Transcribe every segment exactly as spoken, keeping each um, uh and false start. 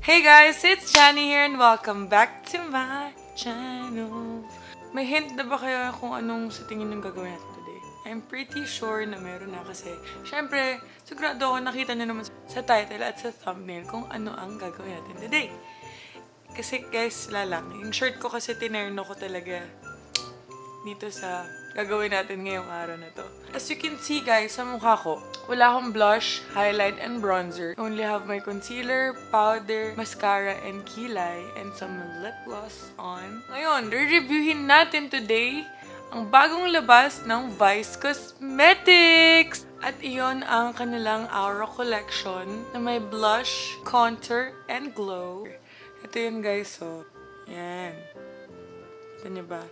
Hey guys, it's Jannie here and welcome back to my channel. May hint na ba kayo kung anong sa tingin ng gagawin natin today? I'm pretty sure na meron na kasi syempre, sigurado ako nakita na naman sa title at sa thumbnail kung ano ang gagawin natin today. Kasi guys, lalang. Yung shirt ko kasi tinerno ko talaga dito sa gagawin natin ngayong araw na to. As you can see guys, sa mukha ko, wala akong blush, highlight, and bronzer. Only have my concealer, powder, mascara, and kilay, and some lip gloss on. Ngayon, re-reviewin natin today ang bagong labas ng Vice Cosmetics! At iyon ang kanilang Aura collection na may blush, contour, and glow. Ito yun guys, oh. Yan. Ito niyo ba?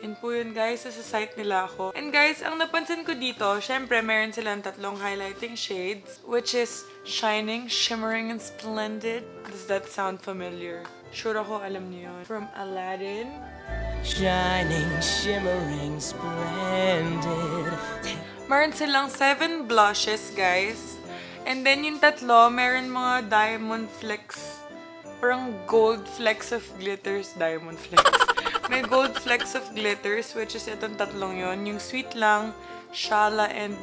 Yan po yun guys, sa site nila ako. And guys, ang napansin ko dito, syempre meron silang tatlong highlighting shades, which is Shining, Shimmering, and Splendid. Does that sound familiar? Sure ako alam niyo yun. From Aladdin. Shining, Shimmering, Splendid. Meron silang seven blushes guys. And then yung tatlo, meron mga diamond flecks. Parang gold flecks of glitters, diamond flecks. May gold flecks of glitters, which is itong tatlong yon. Yung Sweet Lang, Shala, and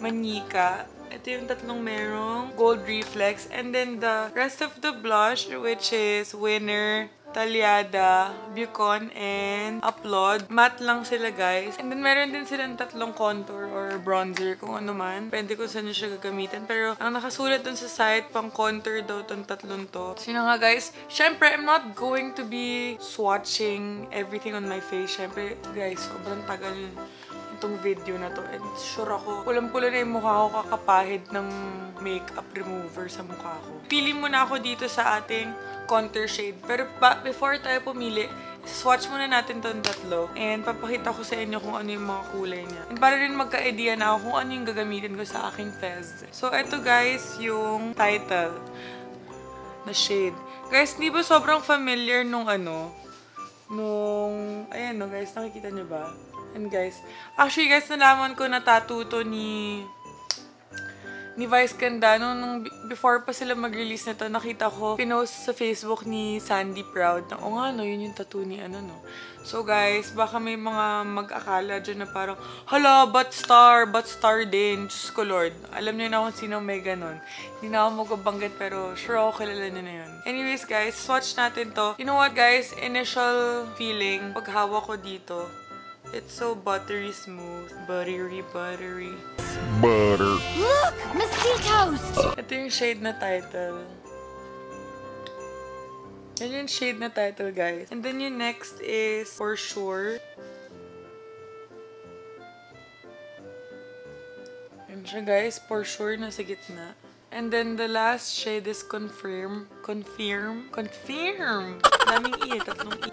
Manika. Ito yung tatlong merong gold reflex. And then the rest of the blush, which is Winner, Taliada, Bucon, and Upload. Matte lang sila, guys. And then meron din silang tatlong contour or bronzer, kung ano man. Pwede kung saan nyo siya gagamitin. Pero ang nakasulat dun sa site, pang contour daw tong tatlong to. So yun nga, guys. Syempre, I'm not going to be swatching everything on my face. Syempre, guys, sobrang tagal itong video na to. And sure ako, kulang-kulang na yung mukha ko kakapahid ng makeup remover sa mukha ko. Pili muna ako dito sa ating contour shade. Pero pa, before tayo pumili, swatch muna natin itong tatlo. And papakita ko sa inyo kung ano yung mga kulay niya. And para rin magka-idea na ako kung ano yung gagamitin ko sa aking fez. So, eto guys, yung title na shade. Guys, di ba sobrang familiar nung ano? Nung, ayan no guys, nakikita nyo ba? And guys, actually guys, nalaman ko na tattoo to ni ni Vice Ganda. Nung, nung before pa sila mag-release nito, nakita ko, pinost sa Facebook ni Sandy Proud na, o nga no, yun yung tattoo ni ano no. So guys, baka may mga mag-akala dyan na parang, hala, but star, but star din. Diyos ko Lord. Alam nyo na kung sino may ganon. Hindi na ako magbabanggit pero sure ako kilala nyo na yun. Anyways guys, swatch natin to. You know what guys, initial feeling, pag hawak ko dito, it's so buttery smooth. Buttery, buttery. Butter. Look! Mosquitoes! Ito yung shade na title. Yan yung shade na title, guys. And then yung next is For Sure. Yan siya, guys. For Sure na sa gitna. And then the last shade is Confirm. Confirm. Confirm! Daming i, tatlong i.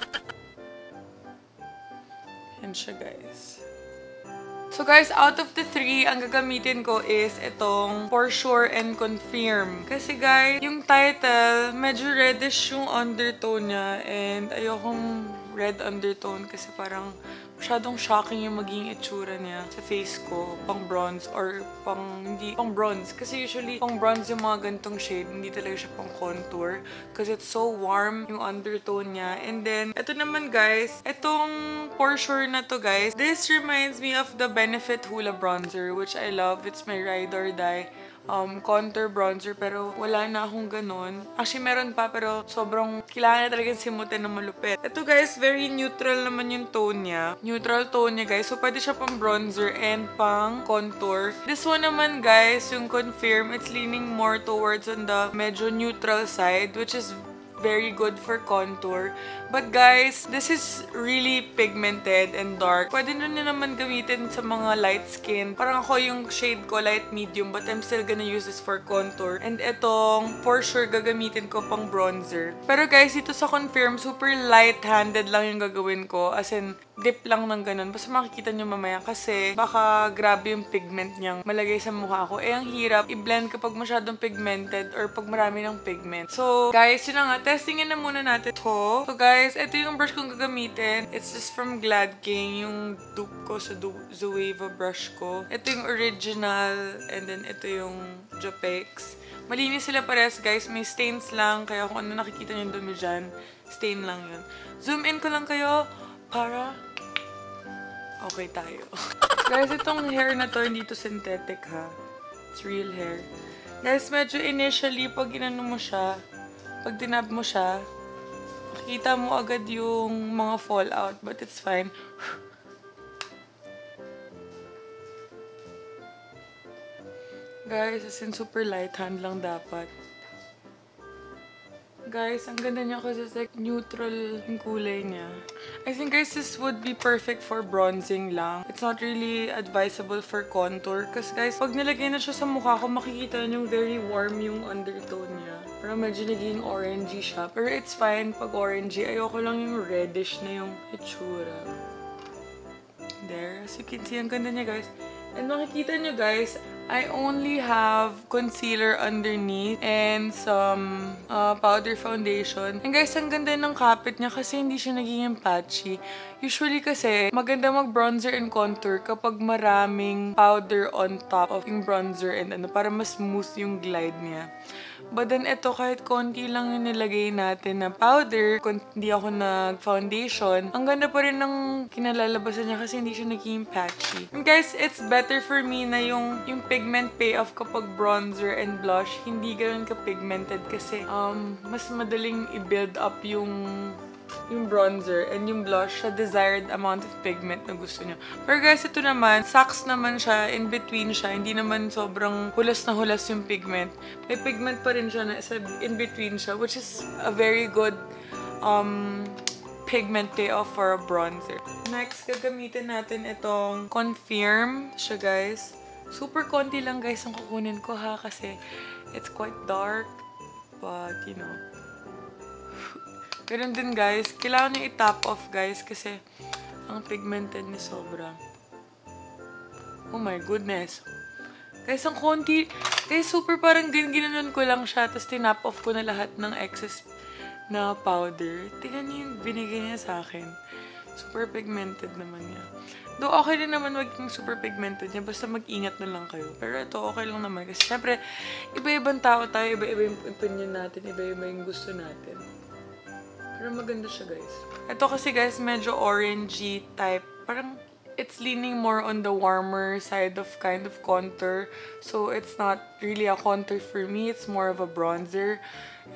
Yan siya, guys. So guys, out of the three, ang gagamitin ko is itong For Sure and Confirm. Kasi guys, yung title, medyo reddish yung undertone niya. And ayokong red undertone kasi parang masyadong shocking yung maging itsura niya sa face ko. Pang bronze or pang hindi. Pang bronze. Kasi usually, pang bronze yung mga gantong shade. Hindi talaga siya pang contour. Kasi it's so warm yung undertone niya. And then, ito naman guys. Itong For Sure na to guys. This reminds me of the Benefit Hoola Bronzer, which I love. It's my ride or die um, contour bronzer. Pero wala na akong ganun. Actually, meron pa. Pero sobrang kailangan na talaga simutin na malupit. Ito guys, very neutral naman yung tone niya. Neutral tone niya, guys. So, pwede siya pang bronzer and pang contour. This one naman, guys, yung Confirm, it's leaning more towards on the medyo neutral side, which is very good for contour. But, guys, this is really pigmented and dark. Pwede na naman gamitin sa mga light skin. Parang ako yung shade ko, light medium, but I'm still gonna use this for contour. And itong For Sure gagamitin ko pang bronzer. Pero, guys, ito sa Confirm, super light-handed lang yung gagawin ko. As in, dip lang ng ganun. Basta makikita nyo mamaya kasi baka grabe yung pigment niyang malagay sa mukha ko. Eh, ang hirap i-blend kapag masyadong pigmented or pag marami ng pigment. So, guys, yun na nga. testingin na muna natin to. So guys, ito yung brush kong gagamitin. It's just from Glad King, yung dupe ko sa Zueva brush ko. Ito yung original, and then ito yung Jopix. Malinis sila pares, guys. May stains lang, kaya kung ano nakikita nyo dumi dyan, stain lang yun. Zoom in ko lang kayo para okay tayo. Guys, itong hair na to, hindi to synthetic ha. It's real hair. Guys, medyo initially, pag inano mo siya, pag tinab mo siya, makikita mo agad yung mga fallout, but it's fine. Guys, as in super light, hand lang dapat. Guys, ang ganda niya kasi it's like neutral yung kulay niya. I think guys, this would be perfect for bronzing lang. It's not really advisable for contour. Kasi guys, pag nilagay na siya sa mukha ko, makikita niyo very warm yung undertone niya. Pero medyo naging orangey siya. Pero it's fine pag orangey. Ayoko lang yung reddish na yung itsura. There. As you can see, ang ganda niya guys. And makikita niyo guys, I only have concealer underneath and some uh, powder foundation. And guys, ang ganda ng kapit niya kasi hindi siya naging patchy. Usually kasi, maganda mag-bronzer and contour kapag maraming powder on top of yung bronzer and ano, para mas smooth yung glide niya. But then ito, kahit konti lang yung nilagay natin na powder, kung hindi ako nag-foundation, ang ganda pa rin ng kinalalabasan niya kasi hindi siya naging patchy. And guys, it's better for me na yung, yung pigment payoff kapag bronzer and blush, hindi ganun ka-pigmented kasi um, mas madaling i-build up yung yung bronzer and yung blush sa desired amount of pigment na gusto nyo. Pero guys, ito naman, saks naman siya, in between siya, hindi naman sobrang hulas na hulas yung pigment. May pigment pa rin siya na in between siya, which is a very good um, pigment payoff for a bronzer. Next, gagamitin natin itong Confirm siya guys. Super konti lang guys ang kukunin ko ha, kasi it's quite dark, but you know, ganun din guys. Kailangan nyo i-top off guys kasi ang pigmented ni sobra. Oh my goodness. Guys, ang konti. Guys, super parang ginanon ko lang siya. Tapos tinap off ko na lahat ng excess na powder. Tingnan nyo yung binigay niya sa akin. Super pigmented naman niya. Though okay din naman wag yung super pigmented niya. Basta mag-ingat na lang kayo. Pero ito okay lang naman. Kasi syempre, iba-ibang tao tayo. Iba-iba yung opinion natin. Iba-iba yung gusto natin. Pero maganda siya, guys. Ito kasi, guys, medyo orangey type. Parang it's leaning more on the warmer side of kind of contour. So, it's not really a contour for me. It's more of a bronzer.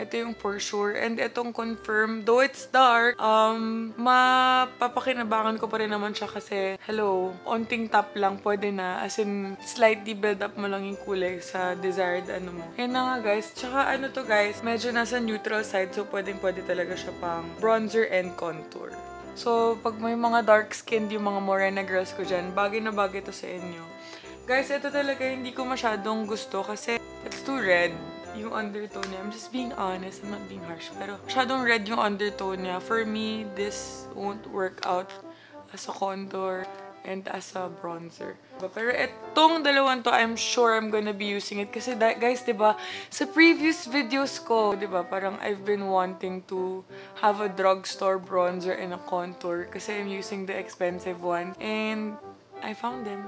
Ito yung For Sure. And itong Confirm, though it's dark, um, mapapakinabangan ko pa rin naman siya kasi, hello, onting top lang, pwede na. As in, slightly build up mo lang yung kulay sa desired ano mo. Yan na nga, guys. Tsaka ano to, guys, medyo nasa neutral side. So, pwedeng-pwede talaga siya pang bronzer and contour. So, pag may mga dark-skinned yung mga morena girls ko dyan, bagay na bagay to sa inyo. Guys, ito talaga hindi ko masyadong gusto kasi it's too red yung undertone niya. I'm just being honest. I'm not being harsh. Pero masyadong red yung undertone niya. For me, this won't work out as a contour and as a bronzer. Pero itong dalawang to, I'm sure I'm gonna be using it. Kasi guys, diba, sa previous videos ko, diba, parang I've been wanting to have a drugstore bronzer and a contour. Kasi I'm using the expensive one. And I found them.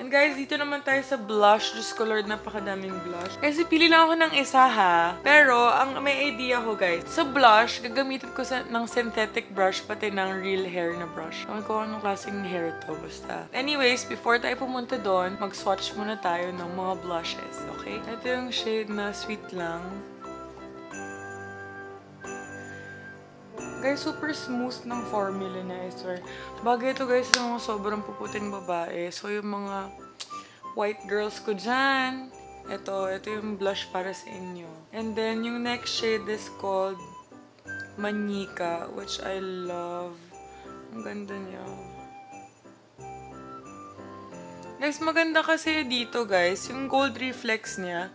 And guys, dito naman tayo sa blush. Diyos ko Lord, napakadaming blush. Kasi pili lang ako ng isa ha. Pero, ang may idea ko guys, sa blush, gagamitin ko sa, ng synthetic brush, pati ng real hair na brush. Naman ko anong klaseng hair to, basta. Anyways, before tayo pumunta doon, mag-swatch muna tayo ng mga blushes, okay? Ito yung shade na Sweet Lang. Guys, super smooth ng formula niya, I swear. Bagay ito, guys, sa mga sobrang puputing babae. So, yung mga white girls ko dyan, ito, ito yung blush para sa inyo. And then, yung next shade is called Manika, which I love. Ang ganda niya. Guys, maganda kasi dito, guys, yung gold reflex niya.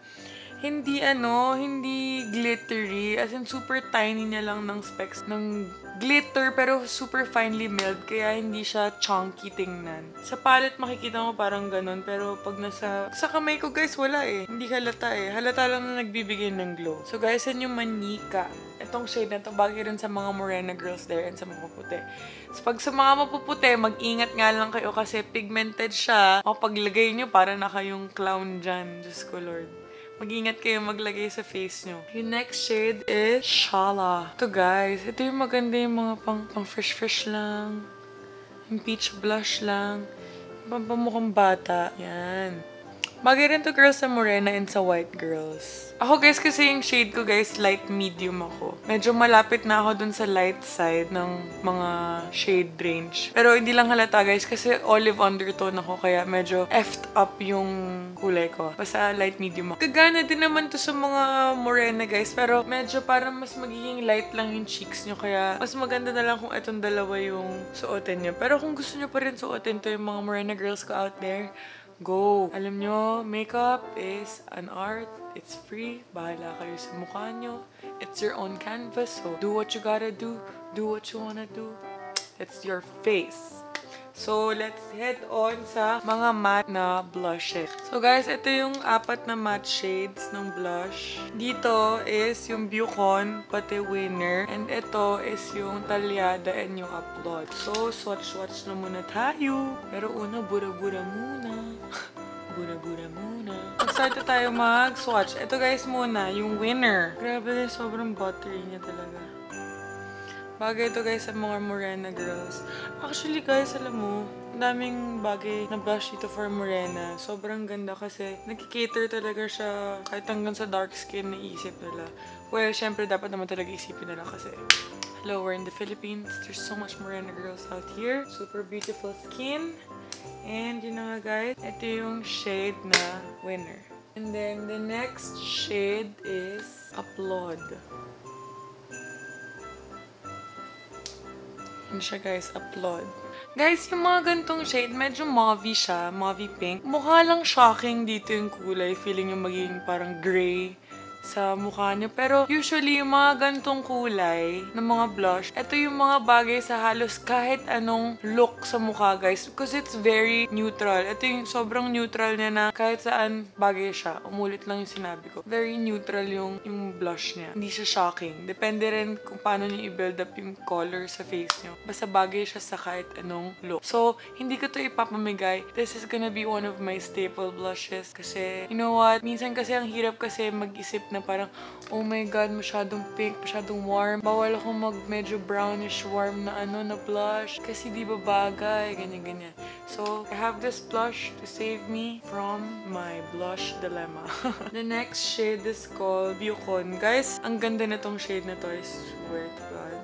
hindi ano, hindi glittery. As in, super tiny niya lang ng specs ng glitter, pero super finely milled. Kaya hindi siya chunky tingnan. Sa palette, makikita mo parang ganun. Pero pag nasa sa kamay ko, guys, wala eh. Hindi halata eh. Halata lang na nagbibigay ng glow. So, guys, yan yung Manika. Itong shade na ito, bagay rin sa mga morena girls there and sa mga mapuputi. So, pag sa mga mapuputi, mag-ingat nga lang kayo kasi pigmented siya. O, paglagay nyo, para na kayong clown dyan. Diyos ko, Lord. Mag-ingat kayo maglagay sa face nyo. Yung next shade is Shala. Ito guys, ito yung maganda yung mga pang, pang fresh fresh lang. Yung peach blush lang. Yung pamukhang bata. Yan. Bagay rin to girls sa morena and sa white girls. Ako guys, kasi yung shade ko guys, light medium ako. Medyo malapit na ako dun sa light side ng mga shade range. Pero hindi lang halata guys, kasi olive undertone ako, kaya medyo effed up yung kulay ko. Basta light medium. Kagana din naman to sa mga morena guys, pero medyo parang mas magiging light lang yung cheeks nyo, kaya mas maganda na lang kung itong dalawa yung suotin nyo. Pero kung gusto nyo pa rin suotin to yung mga morena girls ko out there, go! Alam nyo, makeup is an art. It's free. Bahala kayo sa mukha nyo. It's your own canvas, so do what you gotta do. Do what you wanna do. It's your face. So, let's head on sa mga matte na blushes. So, guys, ito yung apat na matte shades ng blush. Dito is yung Bucon, pati Winner. And ito is yung Talyada and yung Upload. So, swatch-swatch na muna tayo. Pero una, bura-bura muna. Bura-bura muna. Mag-start na tayo mag-swatch. Ito, guys, muna, yung Winner. Grabe, sobrang buttery niya talaga. Bagay ito guys sa mga morena girls. Actually guys, alam mo, daming bagay na blush dito for morena. Sobrang ganda kasi nagkikater talaga siya kahit hanggang sa dark skin na isip nila. Well, syempre dapat naman talaga isipin nila kasi hello, we're in the Philippines. There's so much morena girls out here. Super beautiful skin. And you know guys, ito yung shade na Winner. And then the next shade is Upload. Ano siya guys, Upload. Guys, yung mga gantong shade, medyo mauvey siya, mauvey pink. Mukha lang shocking dito yung kulay. Feeling yung magiging parang gray sa mukha niyo. Pero usually, yung mga gantong kulay ng mga blush, ito yung mga bagay sa halos kahit anong look sa mukha guys. Because it's very neutral. Ito yung sobrang neutral niya na kahit saan bagay siya. Umulit lang yung sinabi ko. Very neutral yung, yung blush niya. Hindi siya shocking. Depende rin kung paano niyo i-build up yung color sa face niyo. Basta bagay siya sa kahit anong look. So, hindi ko to ipapamigay. This is gonna be one of my staple blushes. Kasi, you know what? Minsan kasi ang hirap kasi mag-isip na parang Parang, oh my god, masyadong pink, masyadong warm. Bawal akong mag medyo brownish warm na ano, na blush. Kasi di ba bagay, ganyan, ganyan. So, I have this blush to save me from my blush dilemma. The next shade is called Bucon. Guys, ang ganda na tong shade na to. I swear to god.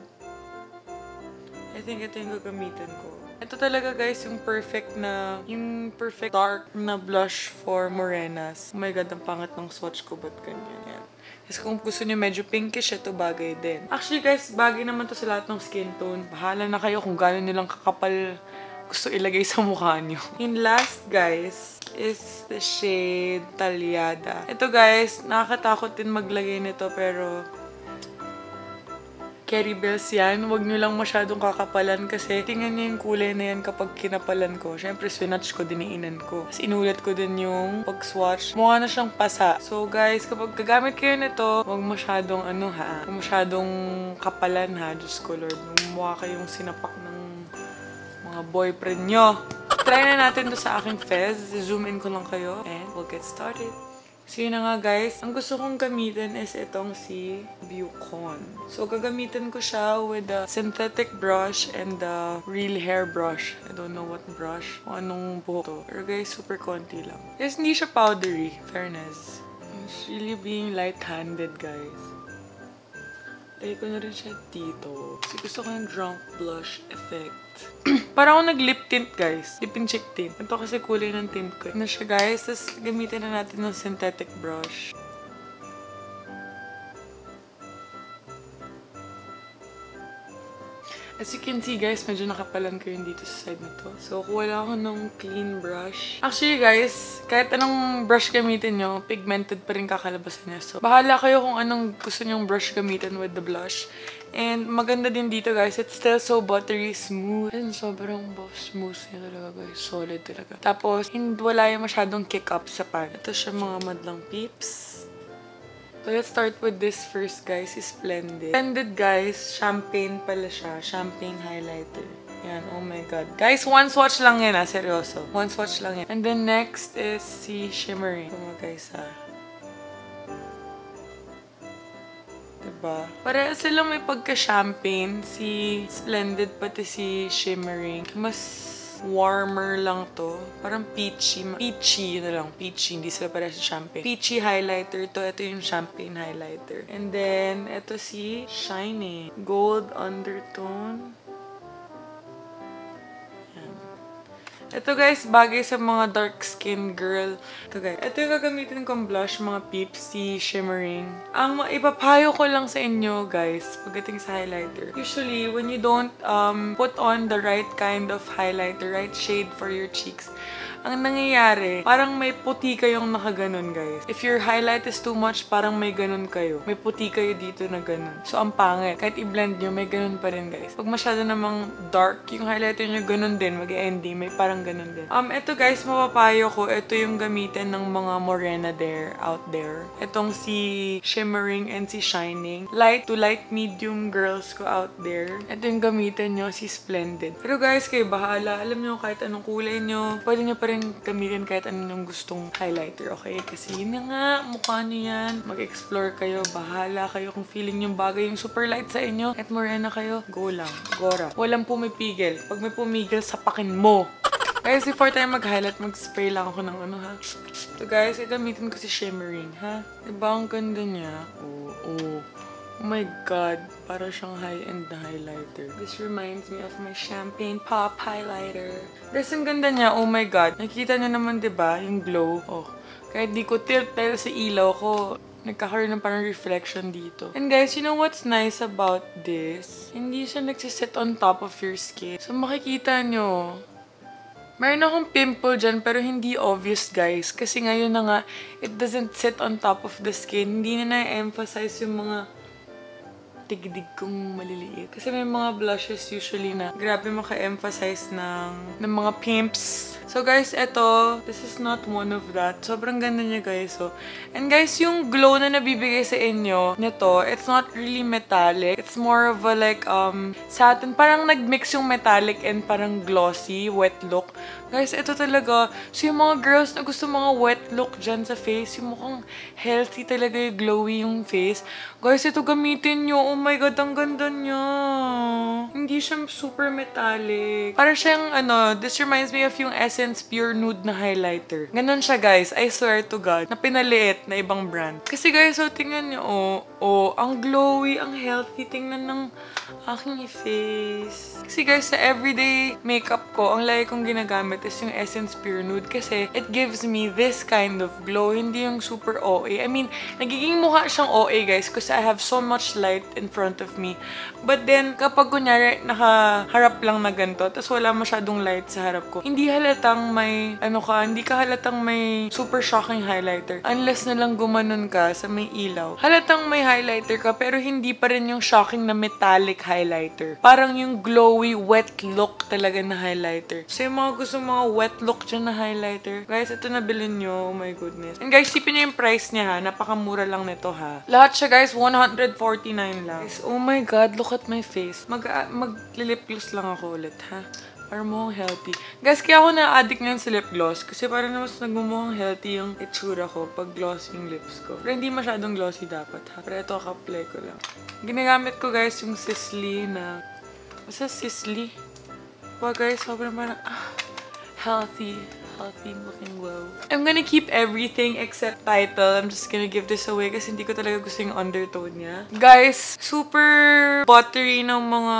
I think ito yung gagamitin ko. Ito talaga guys, yung perfect na, yung perfect dark na blush for morenas. Oh my god, ang pangat ng swatch ko, ba't ganyan yan? Kasi kung gusto niyo medyo pinkish, ito bagay din. Actually guys, bagay naman to sa lahat ng skin tone. Bahala na kayo kung gano'n nilang kakapal gusto ilagay sa mukha niyo. And last guys, is the shade Talyada. Ito guys, nakakatakot din maglagay nito pero carry bells yan. Huwag nyo lang masyadong kakapalan kasi tingnan nyo yung kulay na yan kapag kinapalan ko. Siyempre, swinatch ko, diniinan ko. Tapos inulit ko din yung pag-swatch. Mukha na siyang pasa. So, guys, kapag gagamit kayo nito, huwag masyadong ano ha, huwag masyadong kapalan ha. Diyos ko, Lord. Mukha kayong sinapak ng mga boyfriend nyo. Try na natin to sa aking fez. Zoom in ko lang kayo and we'll get started. So, yun na nga, guys. Ang gusto kong gamitin is itong si Bucon. So, gagamitin ko siya with the synthetic brush and the real hair brush. I don't know what brush. O anong buhok to. Pero, guys, super konti lang. Yes, hindi siya powdery. Fairness. It's really being light-handed, guys. Lagay ko na rin siya dito. Kasi gusto ko yung drunk blush effect. Parang ako nag-lip tint, guys. Lip and cheek tint. Ito kasi kulay ng tint ko. Ano siya, guys? Tapos gamitin na natin ng synthetic brush. As you can see guys, medyo nakapalan ko yun dito sa side nito. So, kuha lang ako ng clean brush. Actually guys, kahit anong brush gamitin nyo, pigmented pa rin kakalabasan niya. So, bahala kayo kung anong gusto nyong brush gamitin with the blush. And maganda din dito guys, it's still so buttery smooth. And sobrang smooth niya talaga guys, solid talaga. Tapos, hindi wala yung masyadong kick up sa pan. Ito siya mga madlang peeps. So, let's start with this first, guys. Is Splendid. Splendid, guys. Champagne pala siya. Champagne highlighter. Yan. Oh my God. Guys, one swatch lang yan, ah. Seryoso. One swatch lang yan. And then, next is si Shimmering. Ito mga guys, ah. Diba? Para silang may pagka-champagne. Si Splendid, pati si Shimmering. Mas warmer lang to. Parang peachy. Peachy, yun na lang. Peachy. Hindi sila para sa champagne. Peachy highlighter to. Ito yung champagne highlighter. And then, ito si Shiny. Gold undertone. Yan. Ito guys, bagay sa mga dark skin girl. Ito guys. Ito yung gagamitin kong blush, mga peeps. Si Shimmering. Ang ipapayo ko lang sa inyo guys, pagdating sa highlighter. Usually, when you don't um, put on the right kind of highlighter, right shade for your cheeks, ang nangyayari, parang may puti kayong nakaganon guys. If your highlight is too much, parang may ganon kayo. May puti kayo dito na ganon. So, ang pangit. Kahit i-blend nyo, may ganon pa rin guys. Pag masyado namang dark, yung highlighter nyo ganon din, mag-ending, may parang ganon din. Um, ito guys, mapapayo ko, ito yung gamitin ng mga morena there, out there. Itong si Shimmering and si Shining. Light to light medium girls ko out there. Ito yung gamitin nyo, si Splendid. Pero guys, kayo bahala. Alam nyo, kahit anong kulay nyo, pwede nyo pa rin gamitin kahit anong gustong highlighter, okay? Kasi yun na nga, mukha nyo yan. Mag-explore kayo, bahala kayo. Kung feeling nyo bagay yung super light sa inyo, at morena kayo, go lang, gora. Walang pumipigil. Pag may pumigil, sapakin mo. Guys, before tayo mag-highlight, mag-spray lang ako ng ano, ha? So guys, gamitin ko si Shimmering, ha? Diba ang ganda niya? Oo, oo. Oh my God, para siyang high-end highlighter. This reminds me of my champagne pop highlighter. Guys, ang ganda niya. Oh my God. Nakikita niyo naman, diba? Yung glow. Oh, kahit di ko tilt, pero sa ilaw ko, nagkakaroon ng parang reflection dito. And guys, you know what's nice about this? Hindi siya nagsisit on top of your skin. So, makikita niyo, meron akong pimple dyan, pero hindi obvious, guys. Kasi ngayon na nga, it doesn't sit on top of the skin. Hindi na na-emphasize yung mga tigdig kong maliliit. Kasi may mga blushes usually na grabe maka-emphasize ng, ng mga pimps. So guys, eto, this is not one of that. Sobrang ganda niya guys. So, and guys, yung glow na nabibigay sa inyo nito, it's not really metallic. It's more of a like um satin. Parang nagmix yung metallic and parang glossy, wet look. Guys, eto talaga. So yung mga girls na gusto mga wet look dyan sa face, yung mukhang healthy talaga yung glowy yung face. Guys, ito gamitin nyo. Oh my God, ang ganda niya. Hindi siya super metallic. Para siyang, ano, this reminds me of yung Essence Pure Nude na highlighter. Ganon siya, guys. I swear to God. Na pinaliit na ibang brand. Kasi, guys, so, tingnan niyo, oh, oh, ang glowy, ang healthy. Tingnan ng aking face. Kasi, guys, sa everyday makeup ko, ang lagi kong ginagamit is yung Essence Pure Nude kasi it gives me this kind of glow. Hindi yung super O A. I mean, nagiging mukha siyang O A, guys, kasi I have so much light in front of me. But then, kapag kunyari, nakaharap lang na ganito, tapos wala masyadong light sa harap ko. Hindi halatang may, ano ka, hindi ka halatang may super shocking highlighter. Unless na lang gumanon ka sa may ilaw. Halatang may highlighter ka, pero hindi pa rin yung shocking na metallic highlighter. Parang yung glowy, wet look talaga na highlighter. So yung mga gusto mga wet look dyan na highlighter, guys, ito nabilin nyo. Oh my goodness. And guys, sipin nyo yung price niya ha. Napakamura lang nito ha. Lahat siya guys, one forty-nine lang. Guys, oh my God, look at my face. Mag- Mag-lip gloss lang ako ulit, ha? Para mukhang healthy. Guys, kaya ako na-addict ngayon sa lip gloss. Kasi parang mas nagmumukhang healthy yung itsura ko pag gloss yung lips ko. Pero hindi masyadong glossy dapat, ha? Pero ito, ka-apply ko lang. Ginagamit ko, guys, yung Sisley na... Basta Sisley? Diba, guys? Sobrang parang... Ah, healthy. Healthy looking glow. I'm gonna keep everything except title. I'm just gonna give this away kasi hindi ko talaga gusto yung undertone niya. Guys, super buttery ng mga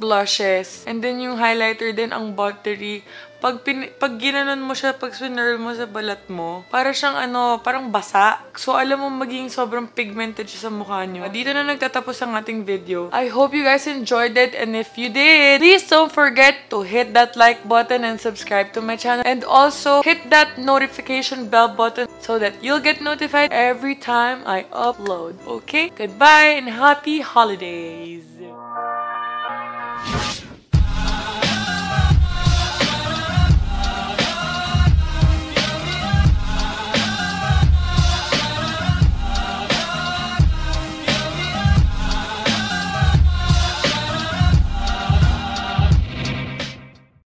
blushes. And then yung highlighter din, ang buttery. pag, pin, pag ginanon mo siya, pag swinurl mo sa balat mo, para siyang ano, parang basa. So, alam mo, magiging sobrang pigmented siya sa mukha nyo. Dito na nagtatapos ang ating video. I hope you guys enjoyed it, and if you did, please don't forget to hit that like button and subscribe to my channel. And also, hit that notification bell button so that you'll get notified every time I upload. Okay? Goodbye and happy holidays!